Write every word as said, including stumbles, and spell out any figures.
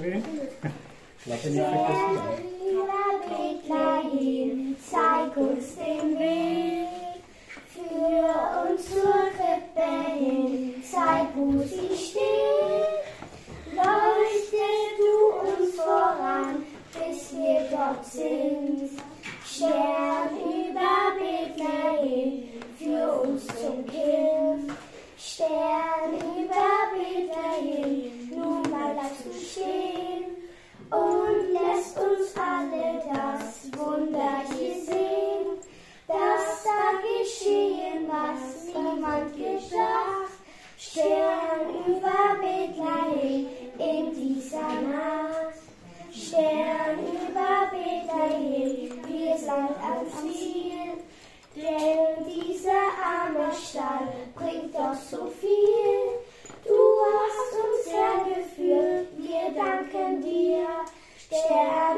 Schön. Klappe nicht vergessen. Bethlehem, zeig uns den Weg, führ uns zur Krippe hin, zeig, wo sie steht. Leuchtest du uns voran, bis wir dort sind. Stern über Bethlehem, führ uns zum Kind. Stern über Bethlehem, nun mal lass uns stehen. Und lässt uns alle das Wunder hier sehen, dass da geschehen, was niemand gedacht. Stern über Bethlehem in dieser Nacht. Stern über Bethlehem, wir sind am Ziel. Denn dieser arme Stall bringt doch so viel. Du hast uns hergeführt, wir danken dir, Stern.